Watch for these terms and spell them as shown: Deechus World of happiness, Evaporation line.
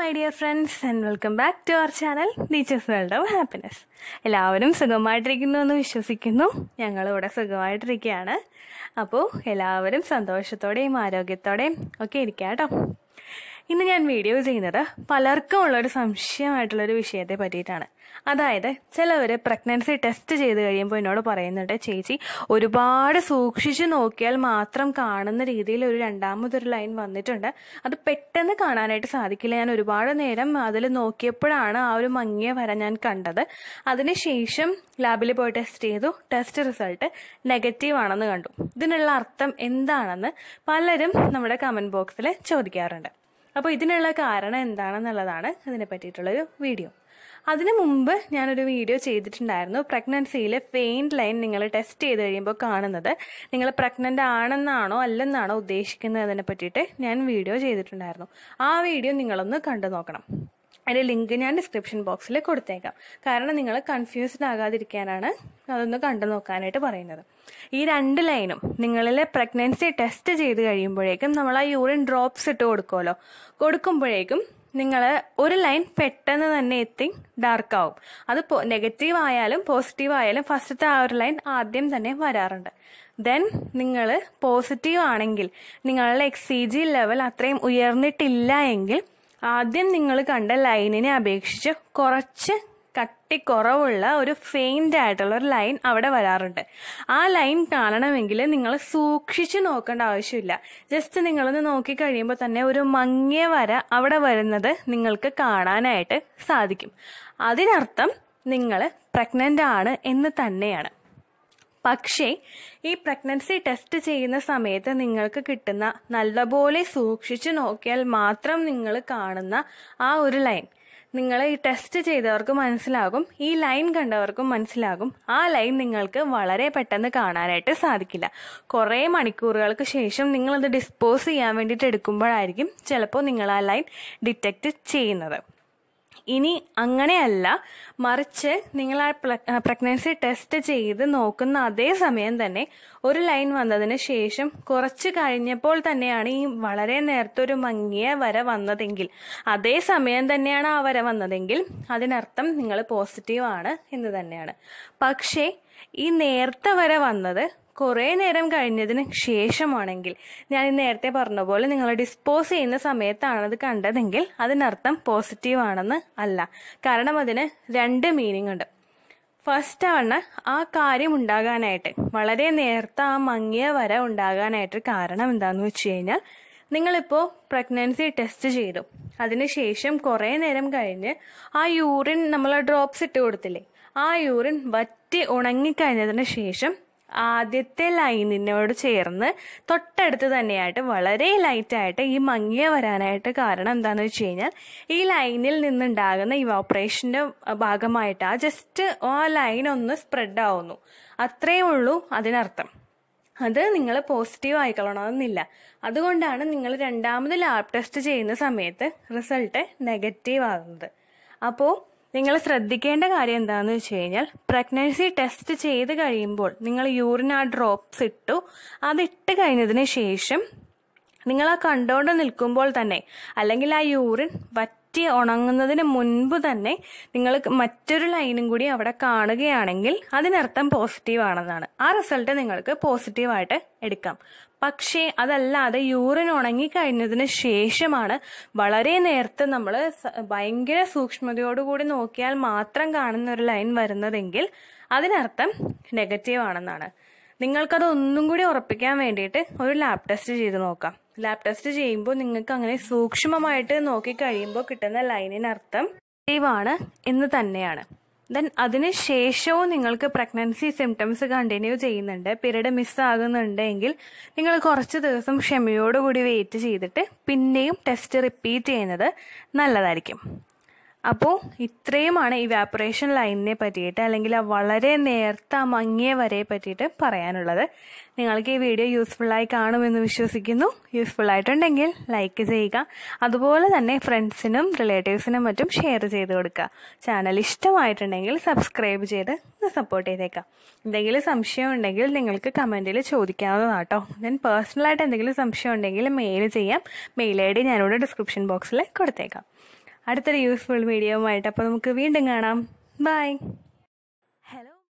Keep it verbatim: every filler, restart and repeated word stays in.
my dear friends, and welcome back to our channel, Deechus World of Happiness. എല്ലാവരും സുഖമായിട്ടിരിക്കുന്നു എന്ന് വിശ്വസിക്കുന്നു. ഞങ്ങൾ ഇവിടെ സുഖമായിട്ടിരിക്കുകയാണ്. അപ്പോൾ എല്ലാവരും സന്തോഷത്തോടെയും ആരോഗ്യത്തോടെയും ഒക്കെ ഇരിക്കാട്ടോ. ഇന്ന് ഞാൻ വീഡിയോ ചെയ്യുന്നത് പലർക്കും ഉള്ളൊരു സംശയമായിട്ടുള്ളൊരു വിഷയത്തെ പറ്റിയിട്ടാണ്. അതായത് ചിലവർ പ്രഗ്നൻസി ടെസ്റ്റ് ചെയ്ത് കഴിയുമ്പോൾ എന്നോട് പറയുന്നുണ്ട്, ചേച്ചി ഒരുപാട് സൂക്ഷിച്ച് നോക്കിയാൽ മാത്രം കാണുന്ന രീതിയിൽ ഒരു രണ്ടാമതൊരു ലൈൻ വന്നിട്ടുണ്ട്, അത് പെട്ടെന്ന് കാണാനായിട്ട് സാധിക്കില്ല. ഞാൻ ഒരുപാട് നേരം അതിൽ നോക്കിയപ്പോഴാണ് ആ ഒരു മങ്ങിയ വര ഞാൻ കണ്ടത്. അതിനുശേഷം ലാബിൽ പോയി ടെസ്റ്റ് ചെയ്തു, ടെസ്റ്റ് റിസൾട്ട് നെഗറ്റീവ് ആണെന്ന് കണ്ടു. ഇതിനുള്ള അർത്ഥം എന്താണെന്ന് പലരും നമ്മുടെ കമൻറ്റ് ബോക്സിൽ ചോദിക്കാറുണ്ട്. അപ്പോൾ ഇതിനുള്ള കാരണം എന്താണെന്നുള്ളതാണ് ഇതിനെ പറ്റിയിട്ടുള്ളൊരു വീഡിയോ. അതിനു മുമ്പ് ഞാനൊരു വീഡിയോ ചെയ്തിട്ടുണ്ടായിരുന്നു, പ്രഗ്നൻസിയിൽ ഫെയിൻറ്റ് ലൈൻ നിങ്ങൾ ടെസ്റ്റ് ചെയ്ത് കഴിയുമ്പോൾ കാണുന്നത് നിങ്ങൾ പ്രഗ്നൻ്റ് ആണെന്നാണോ അല്ലെന്നാണോ ഉദ്ദേശിക്കുന്നതിനെ പറ്റിയിട്ട് ഞാൻ വീഡിയോ ചെയ്തിട്ടുണ്ടായിരുന്നു. ആ വീഡിയോ നിങ്ങളൊന്ന് കണ്ടു നോക്കണം. അതിൻ്റെ ലിങ്ക് ഞാൻ ഡിസ്ക്രിപ്ഷൻ ബോക്സിൽ കൊടുത്തേക്കാം. കാരണം നിങ്ങൾ കൺഫ്യൂസ്ഡ് ആകാതിരിക്കാനാണ് അതൊന്ന് കണ്ടു നോക്കാനായിട്ട് പറയുന്നത്. ഈ രണ്ട് ലൈനും നിങ്ങളിലെ പ്രഗ്നൻസി ടെസ്റ്റ് ചെയ്ത് കഴിയുമ്പോഴേക്കും നമ്മൾ ആ യൂറിൻ ഡ്രോപ്സ് ഇട്ട് കൊടുക്കുമല്ലോ, കൊടുക്കുമ്പോഴേക്കും നിങ്ങൾ ഒരു ലൈൻ പെട്ടെന്ന് തന്നെ എത്തി ഡാർക്കാവും. അത് നെഗറ്റീവ് ആയാലും പോസിറ്റീവ് ആയാലും ഫസ്റ്റത്തെ ആ ഒരു ലൈൻ ആദ്യം തന്നെ വരാറുണ്ട്. ദെൻ നിങ്ങൾ പോസിറ്റീവ് ആണെങ്കിൽ നിങ്ങളുടെ എക്സ് സി ജി ലെവൽ അത്രയും ഉയർന്നിട്ടില്ല എങ്കിൽ ആദ്യം നിങ്ങൾ കണ്ട ലൈനിനെ അപേക്ഷിച്ച് കുറച്ച് കട്ടിക്കുറവുള്ള ഒരു ഫെയിൻ്റ് ആയിട്ടുള്ള ഒരു ലൈൻ അവിടെ വരാറുണ്ട്. ആ ലൈൻ കാണണമെങ്കിൽ നിങ്ങൾ സൂക്ഷിച്ച് നോക്കേണ്ട ആവശ്യമില്ല. ജസ്റ്റ് നിങ്ങളൊന്ന് നോക്കിക്കഴിയുമ്പോൾ തന്നെ ഒരു മങ്ങിയ വര അവിടെ വരുന്നത് നിങ്ങൾക്ക് കാണാനായിട്ട് സാധിക്കും. അതിനർത്ഥം നിങ്ങൾ പ്രഗ്നൻ്റ് ആണ് എന്ന് തന്നെയാണ്. പക്ഷേ ഈ പ്രഗ്നൻസി ടെസ്റ്റ് ചെയ്യുന്ന സമയത്ത് നിങ്ങൾക്ക് കിട്ടുന്ന നല്ലപോലെ സൂക്ഷിച്ച് നോക്കിയാൽ മാത്രം നിങ്ങൾ കാണുന്ന ആ ഒരു ലൈൻ നിങ്ങൾ ഈ ടെസ്റ്റ് ചെയ്തവർക്ക് മനസ്സിലാകും, ഈ ലൈൻ കണ്ടവർക്കും മനസ്സിലാകും. ആ ലൈൻ നിങ്ങൾക്ക് വളരെ പെട്ടെന്ന് കാണാനായിട്ട് സാധിക്കില്ല. കുറേ മണിക്കൂറുകൾക്ക് ശേഷം നിങ്ങളത് ഡിസ്പോസ് ചെയ്യാൻ വേണ്ടിയിട്ട് എടുക്കുമ്പോഴായിരിക്കും ചിലപ്പോൾ നിങ്ങൾ ആ ലൈൻ ഡിറ്റക്റ്റ് ചെയ്യുന്നത്. ഇനി അങ്ങനെയല്ല, മറിച്ച് നിങ്ങൾ ആ പ്രഗ്നൻസി ടെസ്റ്റ് ചെയ്ത് നോക്കുന്ന അതേ സമയം തന്നെ ഒരു ലൈൻ വന്നതിന് ശേഷം കുറച്ച് കഴിഞ്ഞപ്പോൾ തന്നെയാണ് ഈ വളരെ നേരത്തെ ഒരു മങ്ങിയ വര വന്നതെങ്കിൽ, അതേ സമയം തന്നെയാണ് ആ വര വന്നതെങ്കിൽ അതിനർത്ഥം നിങ്ങൾ പോസിറ്റീവ് ആണ് എന്ന് തന്നെയാണ്. പക്ഷേ ഈ നേരത്തെ വര വന്നത് കുറേ നേരം കഴിഞ്ഞതിന് ശേഷമാണെങ്കിൽ, ഞാൻ നേരത്തെ പറഞ്ഞ പോലെ നിങ്ങൾ ഡിസ്പോസ് ചെയ്യുന്ന സമയത്താണത് കണ്ടതെങ്കിൽ അതിനർത്ഥം പോസിറ്റീവ് ആണെന്ന് അല്ല. കാരണം അതിന് രണ്ട് മീനിങ് ഉണ്ട്. ഫസ്റ്റ് ആണ് ആ കാര്യം ഉണ്ടാകാനായിട്ട് വളരെ നേരത്തെ ആ മങ്ങിയ വര ഉണ്ടാകാനായിട്ട് കാരണം എന്താണെന്ന് വെച്ച് കഴിഞ്ഞാൽ, നിങ്ങളിപ്പോൾ പ്രഗ്നൻസി ടെസ്റ്റ് ചെയ്തു, അതിനുശേഷം കുറേ നേരം കഴിഞ്ഞ് ആ യൂറിൻ നമ്മൾ ഡ്രോപ്സ് ഇട്ട് കൊടുത്തില്ലേ, ആ യൂറിൻ വറ്റി ഉണങ്ങിക്കഴിഞ്ഞതിന് ശേഷം ആദ്യത്തെ ലൈനിനോട് ചേർന്ന് തൊട്ടടുത്ത് തന്നെയായിട്ട് വളരെ ലൈറ്റായിട്ട് ഈ മങ്ങിയ വരാനായിട്ട് കാരണം എന്താണെന്ന് വെച്ച് കഴിഞ്ഞാൽ, ഈ ലൈനിൽ നിന്നുണ്ടാകുന്ന ഇവാപറേഷൻ്റെ ഭാഗമായിട്ട് ആ ജസ്റ്റ് ആ ലൈൻ ഒന്ന് സ്പ്രെഡ് ആവുന്നു, അത്രയേ ഉള്ളൂ അതിനർത്ഥം. അത് നിങ്ങൾ പോസിറ്റീവ് ആയിക്കൊള്ളണമെന്നില്ല. അതുകൊണ്ടാണ് നിങ്ങൾ രണ്ടാമത് ലാബ് ടെസ്റ്റ് ചെയ്യുന്ന സമയത്ത് റിസൾട്ട് നെഗറ്റീവ് ആകുന്നത്. അപ്പോൾ നിങ്ങൾ ശ്രദ്ധിക്കേണ്ട കാര്യം എന്താണെന്ന് വെച്ച് കഴിഞ്ഞാൽ, പ്രഗ്നൻസി ടെസ്റ്റ് ചെയ്ത് കഴിയുമ്പോൾ നിങ്ങൾ യൂറിൻ ആ ഡ്രോപ്സ് ഇട്ടു, അതിട്ട് കഴിഞ്ഞതിന് ശേഷം നിങ്ങൾ ആ കണ്ടോണ്ട് നിൽക്കുമ്പോൾ തന്നെ, അല്ലെങ്കിൽ ആ യൂറിൻ വറ്റി ഉണങ്ങുന്നതിന് മുൻപ് തന്നെ നിങ്ങൾ മറ്റൊരു ലൈനും കൂടി അവിടെ കാണുകയാണെങ്കിൽ അതിനർത്ഥം പോസിറ്റീവ് ആണെന്നാണ്. ആ റിസൾട്ട് നിങ്ങൾക്ക് പോസിറ്റീവായിട്ട് എടുക്കാം. പക്ഷേ അതല്ലാതെ യൂറിൻ ഉണങ്ങിക്കഴിഞ്ഞതിന് ശേഷമാണ് വളരെ നേരത്തെ നമ്മൾ ഭയങ്കര സൂക്ഷ്മതയോടുകൂടി നോക്കിയാൽ മാത്രം കാണുന്ന ഒരു ലൈൻ വരുന്നതെങ്കിൽ അതിനർത്ഥം നെഗറ്റീവ് ആണെന്നാണ്. നിങ്ങൾക്കത് ഒന്നും കൂടി ഉറപ്പിക്കാൻ വേണ്ടിയിട്ട് ഒരു ലാബ് ടെസ്റ്റ് ചെയ്ത് നോക്കാം. ലാബ് ടെസ്റ്റ് ചെയ്യുമ്പോൾ നിങ്ങൾക്ക് അങ്ങനെ സൂക്ഷ്മമായിട്ട് നോക്കിക്കഴിയുമ്പോൾ കിട്ടുന്ന ലൈനിനർത്ഥം നെഗറ്റീവ് ആണ് എന്ന് തന്നെയാണ്. ദെൻ അതിന് ശേഷവും നിങ്ങൾക്ക് പ്രഗ്നൻസി സിംറ്റംസ് കണ്ടിന്യൂ ചെയ്യുന്നുണ്ട്, പീരീഡ് മിസ്സാകുന്നുണ്ടെങ്കിൽ നിങ്ങൾ കുറച്ച് ദിവസം ക്ഷമയോടുകൂടി വെയിറ്റ് ചെയ്തിട്ട് പിന്നെയും ടെസ്റ്റ് റിപ്പീറ്റ് ചെയ്യുന്നത് നല്ലതായിരിക്കും. അപ്പോൾ ഇത്രയുമാണ് ഇവാപറേഷൻ ലൈനിനെ പറ്റിയിട്ട്, അല്ലെങ്കിൽ ആ വളരെ നേർത്ത മങ്ങിയ വരയെ പറ്റിയിട്ട് പറയാനുള്ളത്. നിങ്ങൾക്ക് ഈ വീഡിയോ യൂസ്ഫുള്ളായി കാണുമെന്ന് വിശ്വസിക്കുന്നു. യൂസ്ഫുള്ളായിട്ടുണ്ടെങ്കിൽ ലൈക്ക് ചെയ്യുക. അതുപോലെ തന്നെ ഫ്രണ്ട്സിനും റിലേറ്റീവ്സിനും മറ്റും ഷെയർ ചെയ്ത് കൊടുക്കുക. ചാനൽ ഇഷ്ടമായിട്ടുണ്ടെങ്കിൽ സബ്സ്ക്രൈബ് ചെയ്ത് സപ്പോർട്ട് ചെയ്തേക്കാം. എന്തെങ്കിലും സംശയം ഉണ്ടെങ്കിൽ നിങ്ങൾക്ക് കമൻറ്റിൽ ചോദിക്കാവുന്നതാണ് കേട്ടോ. ഞാൻ പേഴ്സണലായിട്ട് എന്തെങ്കിലും സംശയം ഉണ്ടെങ്കിൽ മെയിൽ ചെയ്യാം. മെയിൽ ഐ ഡി ഞാനിവിടെ ഡിസ്ക്രിപ്ഷൻ ബോക്സിൽ കൊടുത്തേക്കാം. അടുത്തൊരു യൂസ്ഫുൾ വീഡിയോ ആയിട്ട് അപ്പോൾ നമുക്ക് വീണ്ടും കാണാം. ബൈ.